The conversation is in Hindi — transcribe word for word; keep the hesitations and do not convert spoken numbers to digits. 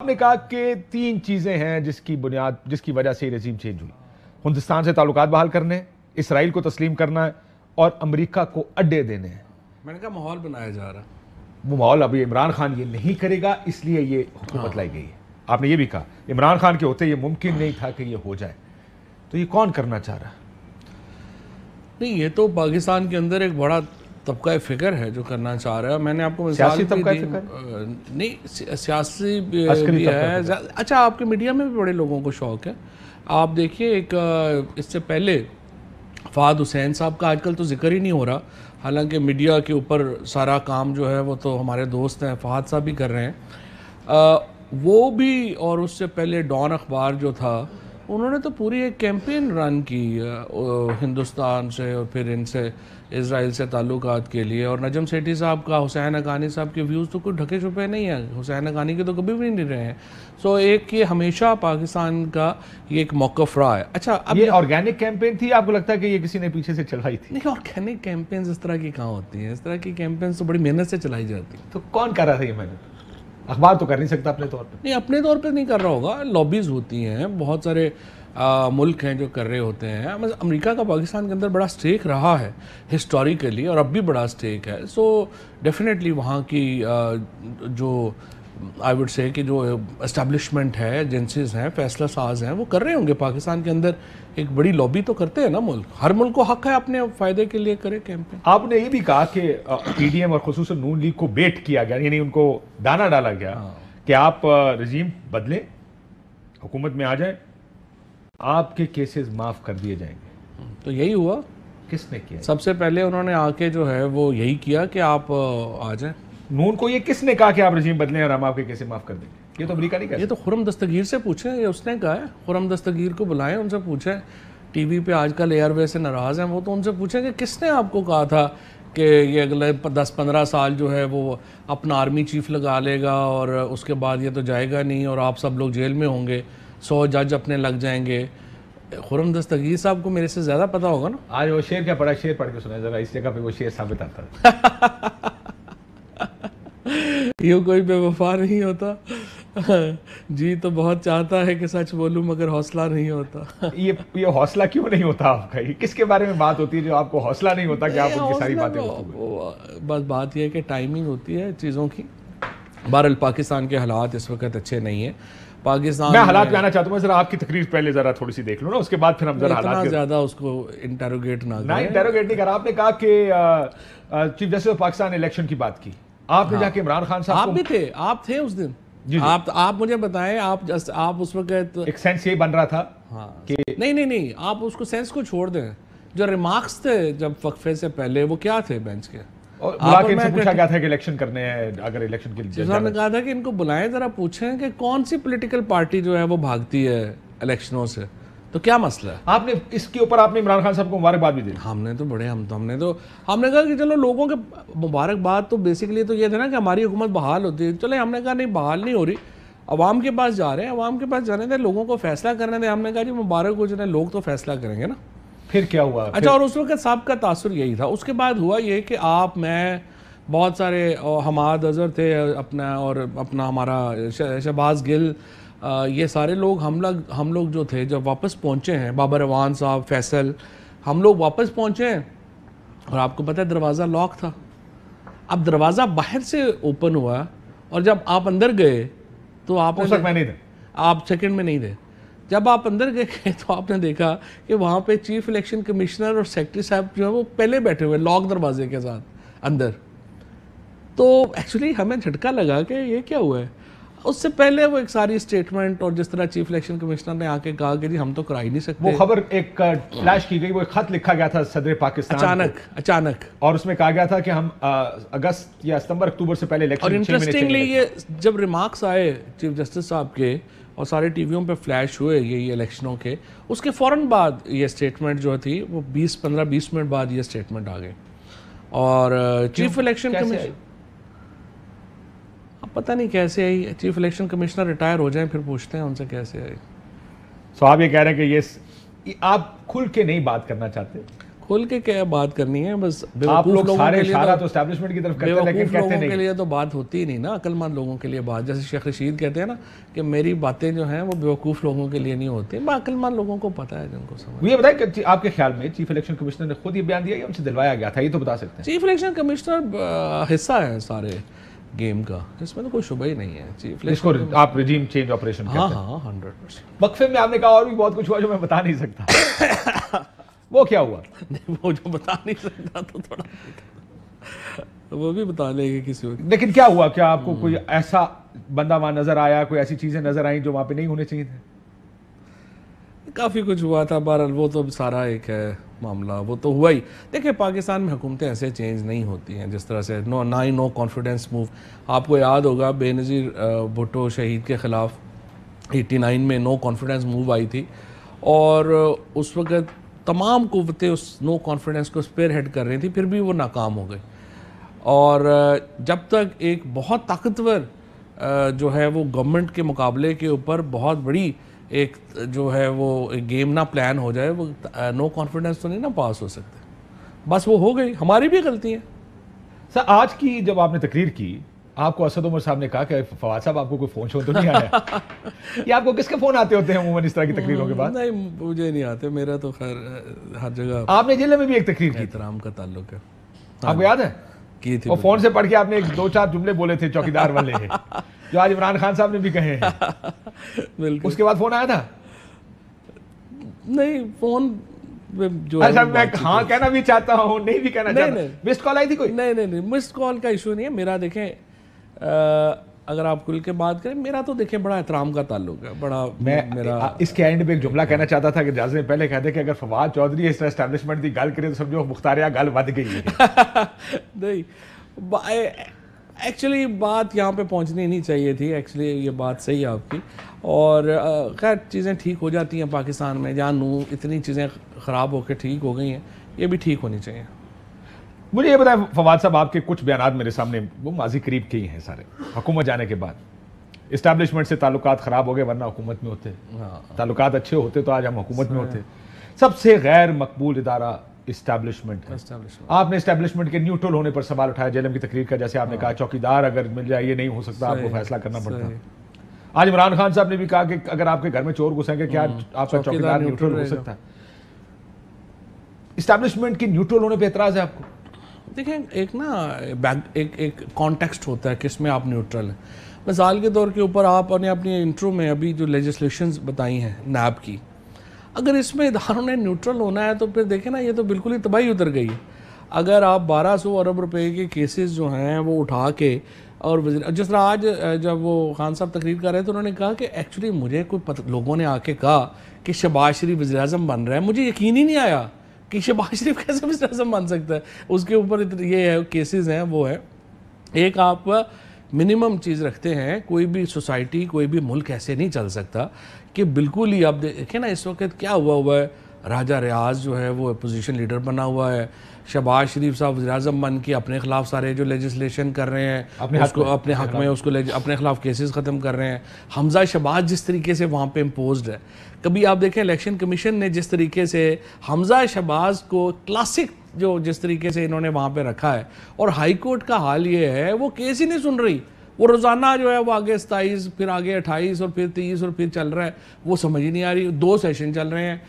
आपने कहा कि तीन चीज़ें हैं जिसकी बुनियाद जिसकी वजह से रजीम चेंज हुई, हिंदुस्तान से ताल्लुकात बहाल करने, इसराइल को तस्लीम करना है और अमेरिका को अड्डे देने हैं। मैंने कहा माहौल बनाया जा रहा है, वो माहौल अभी इमरान खान ये नहीं करेगा इसलिए ये हुकूमत लाई गई है। आपने ये भी कहा इमरान खान के होते ये मुमकिन नहीं था कि ये हो जाए, तो ये कौन करना चाह रहा? नहीं, ये तो पाकिस्तान के अंदर एक बड़ा तबका फिक्र है जो करना चाह रहा है। मैंने आपको सियासी तबका फिक्र नहीं, सियासी भी है। अच्छा, आपके मीडिया में भी बड़े लोगों को शौक है। आप देखिए, एक इससे पहले फहद हुसैन साहब का आजकल तो जिक्र ही नहीं हो रहा, हालांकि मीडिया के ऊपर सारा काम जो है वो तो हमारे दोस्त हैं फहद साहब भी कर रहे हैं। आ, वो भी, और उससे पहले डॉन अखबार जो था उन्होंने तो पूरी एक कैंपेन रन की हिंदुस्तान से और फिर इनसे इसराइल से ताल्लुकात के लिए। और नजम सेठी साहब का, हुसैन अगानी साहब के व्यूज़ तो कोई ढके छुपे नहीं हैं, हुसैन अगानी के तो कभी भी नहीं रहे हैं। सो एक ये हमेशा पाकिस्तान का ये एक मौक़िफ़ रहा है। अच्छा, अब ये ऑर्गेनिक कैंपेन थी, आपको लगता है कि ये किसी ने पीछे से चलाई थी? नहीं, ऑर्गेनिक कैंपेन्स इस तरह की कहाँ होती हैं, इस तरह की कैंपेन्स तो बड़ी मेहनत से चलाई जाती है। तो कौन कर रहा था ये मेहनत? अखबार तो कर नहीं सकता अपने तौर पे। नहीं, अपने तौर पे नहीं कर रहा होगा, लॉबीज़ होती हैं, बहुत सारे आ, मुल्क हैं जो कर रहे होते हैं। मतलब अमेरिका का पाकिस्तान के अंदर बड़ा स्टेक रहा है हिस्टोरिकली और अब भी बड़ा स्टेक है। सो डेफिनेटली वहाँ की आ, जो आई वुड से कि जो एस्टेब्लिशमेंट है, एजेंसीज़ हैं, फैसला साज हैं, वो कर रहे होंगे। पाकिस्तान के अंदर एक बड़ी लॉबी तो करते हैं ना मुल्क, हर मुल्क को हक है अपने फ़ायदे के लिए करे कैंपेन। आपने ये भी कहा कि पीडीएम और खुसूसन नून लीग को बेट किया गया, यानी उनको दाना डाला गया कि आप रजीम बदलें, हुकूमत में आ जाए, आपके केसेस माफ़ कर दिए जाएंगे। तो यही हुआ। किसने किया? सबसे पहले उन्होंने आके जो है वो यही किया कि आप आ जाएँ। नून को ये किसने कहा कि आप रजीम बदलें और हम आपके कैसे माफ़ कर देंगे? ये तो अमेरिका नहीं कह, ये तो खुरम दस्तगीर से पूछें, ये उसने कहा है। खुरम दस्तगीर को बुलाएं, उनसे पूछें, टीवी पे आजकल एयरवे से नाराज़ हैं वो, तो उनसे पूछें कि किसने आपको कहा था कि ये अगले दस पंद्रह साल जो है वो अपना आर्मी चीफ लगा लेगा और उसके बाद ये तो जाएगा नहीं और आप सब लोग जेल में होंगे, सौ जज अपने लग जाएंगे। खुरम दस्तगीर साहब को मेरे से ज़्यादा पता होगा ना। आज वो शेर क्या पढ़ा, शेर पढ़ के सुना ज़रा, इस जगह पर वो शेर साबित आता है। यूँ कोई बेवफा नहीं होता, जी तो बहुत चाहता है कि सच बोलूं मगर हौसला नहीं होता। ये ये हौसला क्यों नहीं होता आपका? ये किसके बारे में बात होती है जो आपको हौसला नहीं होता कि आप उनकी सारी बातें होती? बस बात यह है कि टाइमिंग होती है चीज़ों की। बहरहाल पाकिस्तान के हालात इस वक्त अच्छे नहीं हैं। पाकिस्तान मैं हालात में आना चाहता हूँ, जरा आपकी तकरीर पहले जरा थोड़ी सी देख लूँ ना, उसके बाद फिर हम जरा हालात ज़्यादा उसको इंटेरोगेट ना ना इंटेरोगेट नहीं कर। आपने कहा कि chief justice of Pakistan election की बात की, आपने जाके इमरान खान साहब, आप भी थे, आप थे उस दिन जी जी। आप आप मुझे बताएं, आप जस्ट आप उस वक्त एक सेंस ये बन रहा था। हाँ कि नहीं नहीं नहीं, आप उसको सेंस को छोड़ दें। जो रिमार्क्स थे जब वक्फे से पहले वो क्या थे बेंच के, और आप इनसे पूछा गया था कि इलेक्शन करने हैं, अगर इलेक्शन के लिए उन्होंने कहा था कि इनको बुलाएं जरा पूछें कि कौन सी पोलिटिकल पार्टी जो है वो भागती है इलेक्शनों से, तो क्या मसला है? आपने इसके ऊपर आपने इमरान खान साहब को मुबारकबाद भी दी। हमने तो बड़े हम तो हमने तो हमने कहा कि चलो लोगों के मुबारकबाद तो बेसिकली तो ये थे ना कि हमारी हुकूमत बहाल होती है, चले हमने कहा नहीं बहाल नहीं हो रही, आवाम के पास जा रहे हैं, आवाम के पास जाने दें, लोगों को फैसला करने दें। हमने कहा जी मुबारक हो जाए, लोग तो फैसला करेंगे ना। फिर क्या हुआ? अच्छा, और उस वक्त साहब का तासुर यही था। उसके बाद हुआ ये कि आप मैं बहुत सारे हमाद अजहर थे अपना और अपना हमारा शहबाज गिल, आ, ये सारे लोग हम लोग हम लोग जो थे जब वापस पहुँचे हैं, बाबर रवान साहब, फैसल, हम लोग वापस पहुँचे हैं और आपको पता है दरवाज़ा लॉक था। अब दरवाज़ा बाहर से ओपन हुआ और जब आप अंदर गए तो आप उस वक्त मैं नहीं थे, आप सेकंड में नहीं थे। जब आप अंदर गए तो आपने देखा कि वहाँ पे चीफ इलेक्शन कमिश्नर और सेक्रेटरी साहब जो है वो पहले बैठे हुए लॉक दरवाजे के साथ अंदर। तो एक्चुअली हमें झटका लगा कि ये क्या हुआ है। उससे पहले वो एक सारी स्टेटमेंट और जिस तरह चीफ इलेक्शन कमिश्नर ने आके कहा कि जी हम तो करा ही नहीं सकते, वो खबर एक फ्लैश की गई, वो एक खत लिखा गया था सदर पाकिस्तान अचानक अचानक और उसमें कहा गया था कि हम आ, अगस्त या सितंबर अक्टूबर से पहले इलेक्शन। और इंटरेस्टिंगली ये जब रिमार्क्स आए चीफ जस्टिस साहब के और सारे टीवीओं पे फ्लैश हुए ये ये इलेक्शनों के, उसके फ़ौरन बाद ये स्टेटमेंट जो थी वो बीस पंद्रह बीस मिनट बाद ये स्टेटमेंट आ गई। और चीफ इलेक्शन कमिश्नर पता नहीं कैसे आई, चीफ इलेक्शन कमिश्नर रिटायर हो जाएं फिर पूछते हैं उनसे कैसे आई। सो so, आप ये कह रहे हैं कि ये आप खुल के नहीं बात करना चाहते? खोल के क्या बात करनी है, बस आप लोग सारे इशारा तो एस्टैब्लिशमेंट की तरफ करते हैं, लेकिन कहते नहीं, लोगों के लिए तो बात होती ही नहीं ना, अक्लमंद लोगों के लिए बात। जैसे शेख रशीद कहते हैं ना कि मेरी बातें जो हैं वो बेवकूफ़ लोगों के लिए नहीं होती, अक्लमंद लोगों को पता है जिनको समझ। ये बताएं कि आपके ख्याल में चीफ इलेक्शन कमिश्नर ने खुद ये बयान दिया या उनसे दिलवाया गया था, ये तो बता सकते हैं? चीफ इलेक्शन कमिश्नर हिस्सा है सारे गेम का, इसमें तो कोई शुबा ही नहीं है। चीफ इसको आप रिजीम चेंज ऑपरेशन कहते हैं। हाँ हाँ हंड्रेड परसेंट। वक्फे में आपने कहा और भी बहुत कुछ हुआ जो मैं बता नहीं सकता, वो क्या हुआ? नहीं, वो जो बता नहीं सकता तो थोड़ा वो भी बता लेंगे किसी वक्त। लेकिन क्या हुआ, क्या आपको कोई ऐसा बंदा वहाँ नजर आया, कोई ऐसी चीजें नजर आई जो वहाँ पे नहीं होने चाहिए थे? काफी कुछ हुआ था, बहरहाल वो तो सारा एक है मामला, वो तो हुआ ही। देखिए पाकिस्तान में हुकूमतें ऐसे चेंज नहीं होती हैं जिस तरह से नो ना ही नो कॉन्फिडेंस मूव। आपको याद होगा बेनज़ीर भुट्टो शहीद के खिलाफ एटी नाइन में नो कॉन्फिडेंस मूव आई थी और उस वक़्त तमाम कुव्वतें उस नो कॉन्फिडेंस को स्पेयर हेड कर रही थी, फिर भी वो नाकाम हो गई। और जब तक एक बहुत ताकतवर जो है वो गवर्नमेंट के मुकाबले के ऊपर बहुत बड़ी एक जो है वो गेम ना प्लान हो जाए, वो नो कॉन्फिडेंस तो नहीं ना पास हो सकते। बस वो हो गई, हमारी भी गलती है। सर आज की जब आपने तकरीर की, आपको असद उमर साहब ने कहा कि फवाद साहब आपको कोई फोन शोन तो नहीं आया? या आपको किसके फोन आते होते हैं अमूमन इस तरह की तकरीरों के बाद? नहीं मुझे नहीं आते, मेरा तो खैर हर जगह। आपने जिले में भी एक तकरीर की, एहतराम का ताल्लुक है, आपको याद है की थी, और फोन से पढ़ के आपने एक दो चार जुमले बोले थे चौकीदार वाले जो आज इमरान खान साहब ने भी कहे हैं। बिल्कुल। उसके बाद फोन आया था? नहीं फोन जो अच्छा मैं हाँ कहना भी चाहता हूँ, नहीं भी कहना चाहता हूँ। मिस्ड कॉल आई थी कोई? नहीं नहीं नहीं, मिस्ड कॉल का इशू नहीं है मेरा। देखें अगर आप खुल के बात करें, मेरा तो देखें बड़ा एहतराम का ताल्लुक है, बड़ा मैं मेरा इसके एंड पे एक जुमला कहना चाहता था कि जाज ने पहले कहते कि अगर फवाद चौधरी इस एस्टैब्लिशमेंट की गल करे तो समझो मुख्तारिया गल बद गई है। नहीं एक्चुअली बात यहाँ पे पहुँचनी नहीं चाहिए थी, एक्चुअली ये बात सही है आपकी। और खैर चीज़ें ठीक हो जाती हैं पाकिस्तान में, जानू इतनी चीज़ें ख़राब होकर ठीक हो गई हैं, ये भी ठीक होनी चाहिए। मुझे ये बताएं फवाद साहब, आपके कुछ बयान मेरे सामने वो माजी करीब के ही हैं सारे, हुकूमत जाने के बाद इस्टेब्लिशमेंट से ताल्लुकात ख़राब हो गए, वरना हुकूमत में होते। हाँ। ताल्लुकात अच्छे होते तो आज हम हुकूमत में होते। सबसे गैर मकबूल इदारा इस्टेब्लिशमेंट है। आपने इस्टेब्लिशमेंट के न्यूट्रल होने पर सवाल उठाया जेलम की तकरीर का, जैसे आपने हाँ। कहा चौकीदार अगर मिल जाए ये नहीं हो सकता, आपको फैसला करना पड़ता। आज इमरान खान साहब ने भी कहा कि अगर आपके घर में चोर घुसेंगे क्या आपका चौकीदार न्यूट्रल हो सकता है? इस्टेब्लिशमेंट के न्यूट्रल होने पर एतराज़ है आपको? देखें एक ना बैक एक एक कॉन्टेक्स्ट होता है किसमें आप न्यूट्रल हैं। मिसाल के तौर के ऊपर आपने अपने इंट्रो में अभी जो लेजिस्लेशंस बताई हैं नैब की, अगर इसमें इधारों ने न्यूट्रल होना है तो फिर देखें ना ये तो बिल्कुल ही तबाही उतर गई है। अगर आप बारह सौ अरब रुपए के केसेस जो हैं वो उठा के और जिस तरह आज जब वो खान साहब तकरीर कर रहे थे, उन्होंने कहा कि एक्चुअली मुझे कोई लोगों ने आके कहा कि शहबाज शरीफ वज़ीर आज़म बन रहे हैं, मुझे यकीन ही नहीं आया कि शहबाज शरीफ कैसे वज़ीर आज़म बन सकता है। उसके ऊपर ये है केसेस हैं वो है। एक आप मिनिमम चीज़ रखते हैं, कोई भी सोसाइटी कोई भी मुल्क ऐसे नहीं चल सकता कि बिल्कुल ही आप देखें ना इस वक्त क्या हुआ हुआ है। राजा रियाज जो है वो अपोजिशन लीडर बना हुआ है, शहबाज शरीफ साहब वज़ीर-ए-आज़म बन के अपने खिलाफ सारे जो लेजिस्लेशन कर रहे हैं अपने उसको अपने हक में उसको अपने खिलाफ केसेस ख़त्म कर रहे हैं। हमजा शहबाज जिस तरीके से वहाँ पे इम्पोज्ड है, कभी आप देखें इलेक्शन कमीशन ने जिस तरीके से हमजा शहबाज को क्लासिक जो जिस तरीके से इन्होंने वहाँ पर रखा है, और हाई कोर्ट का हाल ये है वो केस ही नहीं सुन रही, वो रोज़ाना जो है वो आगे सताईस फिर आगे अट्ठाईस और फिर तेईस और फिर चल रहा है, वो समझ ही नहीं आ रही। दो सेशन चल रहे हैं।